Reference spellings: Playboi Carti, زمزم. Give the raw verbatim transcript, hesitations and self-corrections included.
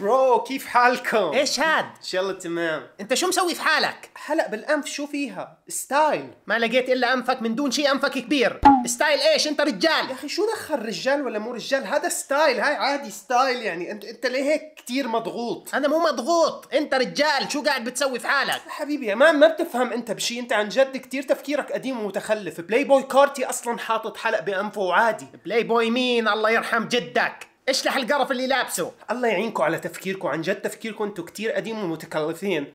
برو كيف حالكم؟ ايش هاد؟ ان شاء الله تمام. انت شو مسوي في حالك؟ حلق بالانف شو فيها؟ ستايل. ما لقيت الا انفك من دون شيء، انفك كبير. ستايل ايش؟ انت رجال. يا اخي شو دخل رجال ولا مو رجال؟ هذا ستايل، هاي عادي ستايل يعني. انت انت ليه هيك كثير مضغوط؟ انا مو مضغوط، انت رجال، شو قاعد بتسوي في حالك؟ يا حبيبي يا مان ما بتفهم انت بشيء، انت عن جد كثير تفكيرك قديم ومتخلف. بلاي بوي كارتي اصلا حاطط حلق بانفه وعادي. بلاي بوي مين؟ الله يرحم جدك. اشلح القرف اللي لابسه. الله يعينكم على تفكيركم، عن جد تفكيركم انتم كثير قديم ومتكلفين.